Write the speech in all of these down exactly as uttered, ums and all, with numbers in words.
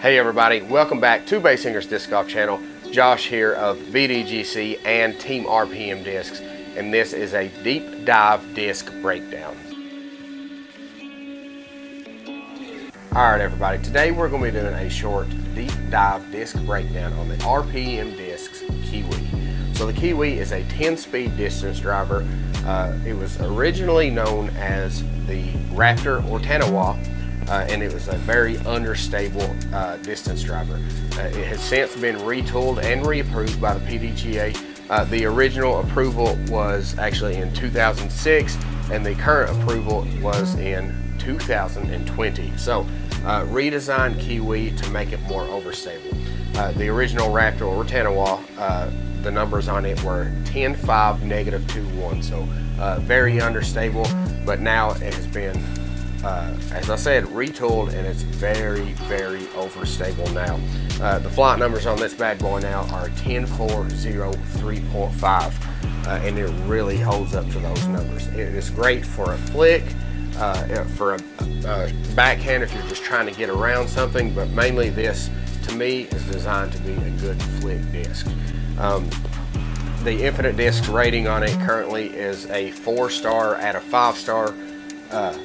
Hey everybody, welcome back to Baysinger's Disc Golf Channel. Josh here of B D G C and Team R P M Discs, and this is a deep dive disc breakdown. Alright everybody, today we're going to be doing a short deep dive disc breakdown on the R P M Discs Kiwi. So the Kiwi is a ten speed distance driver. Uh, it was originally known as the Raptor or Taniwha, uh, and it was a very understable uh, distance driver. Uh, it has since been retooled and reapproved by the P D G A. Uh, the original approval was actually in two thousand six, and the current approval was in two thousand twenty. So uh, redesigned Kiwi to make it more overstable. Uh, the original Raptor or Taniwha, uh, the numbers on it were ten, five, negative two, one, so uh, very understable, but now it has been, uh, as I said, retooled, and it's very, very overstable now. Uh, the flight numbers on this bad boy now are ten, four, zero, three point five, uh, and it really holds up to those numbers. It is great for a flick, uh, for a, a backhand if you're just trying to get around something, but mainly this, to me, is designed to be a good flick disc. Um, the Infinite Discs rating on it currently is a four star out of five star, uh,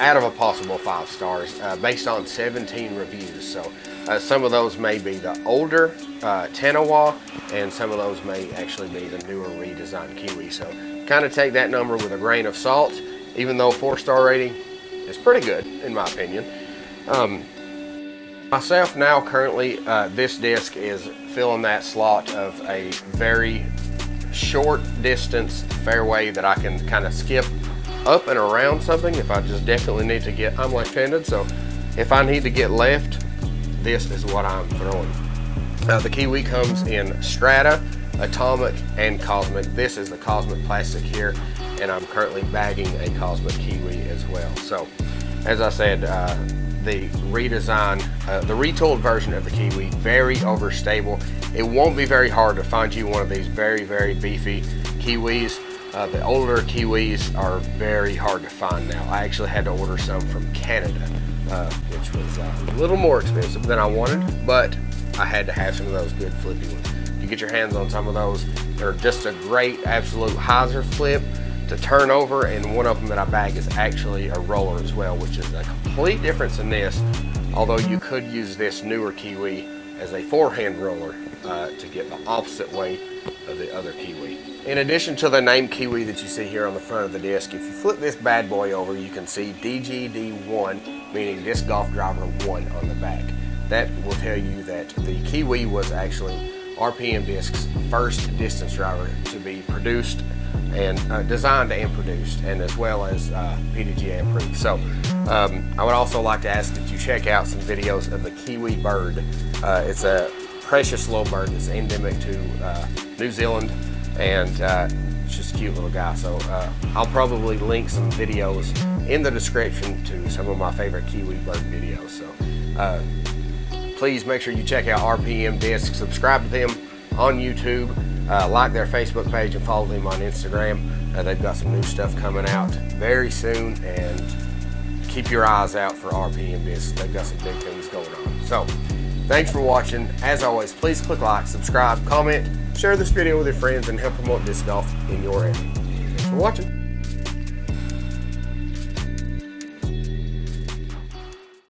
out of a possible five stars, uh, based on seventeen reviews. So uh, some of those may be the older uh, Taniwha, and some of those may actually be the newer redesigned Kiwi. So kind of take that number with a grain of salt, even though four star rating is pretty good in my opinion. Um, Myself now currently, uh, this disc is filling that slot of a very short distance fairway that I can kind of skip up and around something if I just definitely need to get, I'm left-handed, so if I need to get left, this is what I'm throwing. Uh, the Kiwi comes in Strata, Atomic, and Cosmic. This is the Cosmic plastic here, and I'm currently bagging a Cosmic Kiwi as well. So, as I said, uh, the redesigned, uh, the retooled version of the Kiwi, very overstable. It won't be very hard to find you one of these very, very beefy Kiwis. Uh, the older Kiwis are very hard to find now. I actually had to order some from Canada, uh, which was uh, a little more expensive than I wanted, but I had to have some of those good flippy ones. You get your hands on some of those. They're just a great absolute hyzer flip to turn over, and one of them that I bag is actually a roller as well, which is a complete difference in this, although you could use this newer Kiwi as a forehand roller uh, to get the opposite way of the other Kiwi. In addition to the name Kiwi that you see here on the front of the disc, if you flip this bad boy over, you can see D G D one, meaning Disc Golf Driver one on the back. That will tell you that the Kiwi was actually R P M Discs' first distance driver to be produced and uh, designed and produced, and as well as uh, P D G A approved. So um, I would also like to ask that you check out some videos of the Kiwi bird. Uh, it's a precious little bird that's endemic to uh, New Zealand, and uh, it's just a cute little guy. So uh, I'll probably link some videos in the description to some of my favorite Kiwi bird videos. So uh, please make sure you check out R P M Discs, subscribe to them on YouTube, Uh, like their Facebook page, and follow them on Instagram. Uh, they've got some new stuff coming out very soon, and keep your eyes out for R P M Discs. They've got some big things going on. So, thanks for watching. As always, please click like, subscribe, comment, share this video with your friends, and help promote disc golf in your area. Thanks for watching.